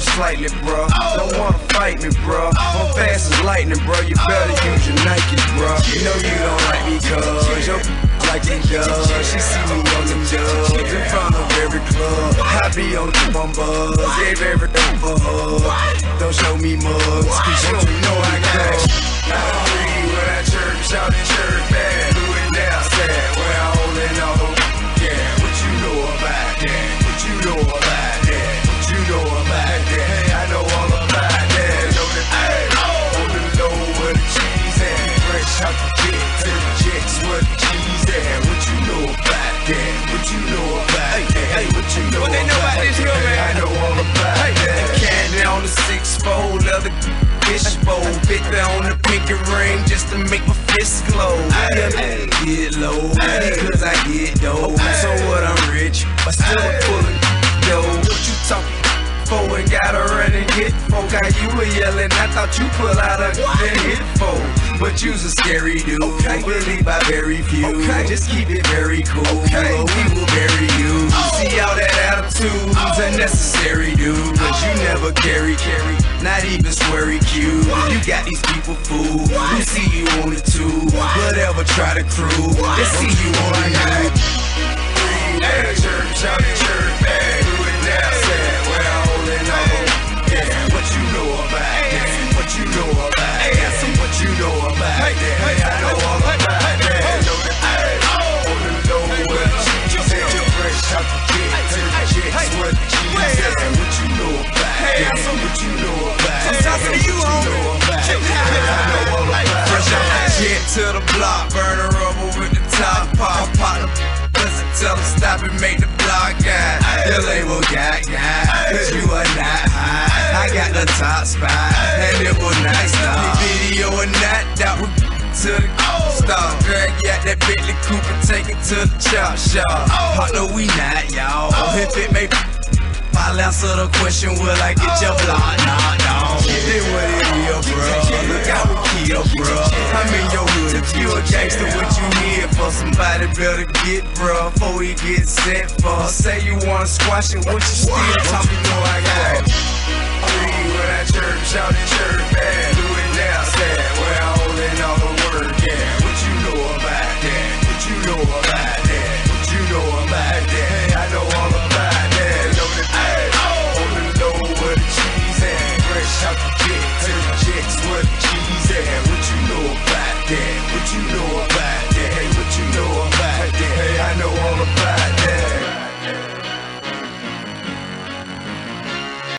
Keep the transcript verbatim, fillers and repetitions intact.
off slightly, bruh. Don't wanna fight me, bruh. I'm fast as lightning, bruh. You better use your Nikes, bruh. You know you don't like me, cuz your like me, cuz she see me on the dubs in front of every club. I be on the bum buzz, gave every damn for her. Don't show me mugs, cause you don't know I got it. I don't read what I chirp, shout and chirp back. Do it now, sad, where I hold it all. Yeah, what you know about that? What you know about that? What you know about that? Hey, I know all about that. Know that I on the low where the cheese at. Fresh out the jet to the jets where the cheese at. What you know about that? What you know about hey, that? Hey, what you know what about they know about this here, man? I know all about hey, that. Candy on the six-fold, leather fishbowl, bitter on the pinky ring just to make my fist glow. I done get low, cause I get dough. So what, I'm rich, but still I'm pulling dough. What you talking for and gotta run and hit folk? Got you were yelling, I thought you pull out a and hit folk. But you's a scary dude, okay. Believe by very few, okay. Just keep it very cool, okay. We will bury you, oh. See all that attitude's oh. Unnecessary, dude, but oh. You never carry, carry. Not even sweary cute. You got these people fooled. Who see you on the tube? Whatever try to crew. They see you on the night. Hey, church, shout it, church, hey, do it now, sad. Where I hold it on. Yeah, what you know about that? What you know about that? What you know about that? I know all about that. Know that I on the low where the cheese is. Fresh out the jet to the jets where the cheese is. What you know about that? What you know about that? I'm talking to you, homie. Fresh out the jet to the block, burn a rubber with the top pop, pop the. Tell them stop and make the block guy. The label got guy, cause you are not high. I got the top spot, and it will not stop. Video or not, that will to the stop. Drag you out that Bentley coupe and take it to the chop shop. Hot no, we not, y'all. If it may, I'll answer the question, will I get your block? Nah, nah. It is what it is, bruh. Look out with Kia, bruh. I'm in your hood. If you a gangster, what you need for? Somebody better get, bruh, before he gets set for. Say you wanna squash it, what you still talking? You know